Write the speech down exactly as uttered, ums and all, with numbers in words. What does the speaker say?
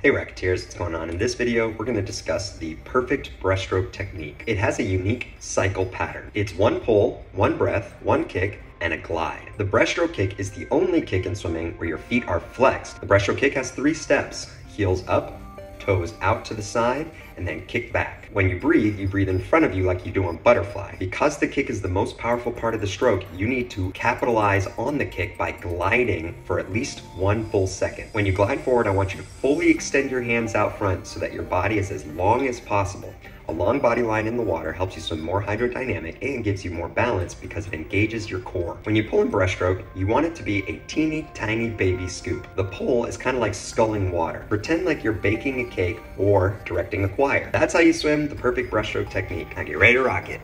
Hey Racketeers, what's going on? In this video, we're going to discuss the perfect breaststroke technique. It has a unique cycle pattern. It's one pull, one breath, one kick, and a glide. The breaststroke kick is the only kick in swimming where your feet are flexed. The breaststroke kick has three steps: heels up, toes out to the side, and then kick back. When you breathe, you breathe in front of you like you do on butterfly. Because the kick is the most powerful part of the stroke, you need to capitalize on the kick by gliding for at least one full second. When you glide forward, I want you to fully extend your hands out front so that your body is as long as possible. A long body line in the water helps you swim more hydrodynamic and gives you more balance because it engages your core. When you pull in breaststroke, you want it to be a teeny tiny baby scoop. The pull is kind of like sculling water. Pretend like you're baking a cake or directing a choir. That's how you swim the perfect breaststroke technique. Now get ready to rock it.